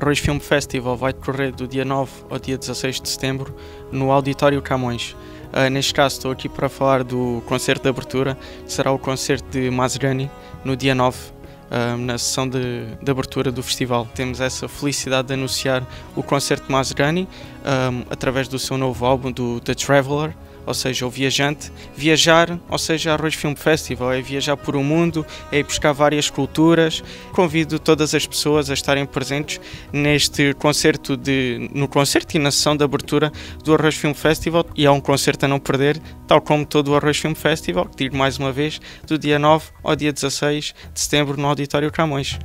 Arroios Film Festival vai decorrer do dia 9 ao dia 16 de setembro no Auditório Camões. Neste caso estou aqui para falar do concerto de abertura, que será o concerto de Mazgani no dia 9, na sessão de abertura do festival. Temos essa felicidade de anunciar o concerto de Mazgani através do seu novo álbum, do The Traveler, ou seja, o viajante. Viajar, ou seja, Arroios Film Festival, é viajar por o mundo, é ir buscar várias culturas. Convido todas as pessoas a estarem presentes neste concerto, no concerto e na sessão de abertura do Arroios Film Festival. E é um concerto a não perder, tal como todo o Arroios Film Festival, que digo mais uma vez, do dia 9 ao dia 16 de setembro no Auditório Camões.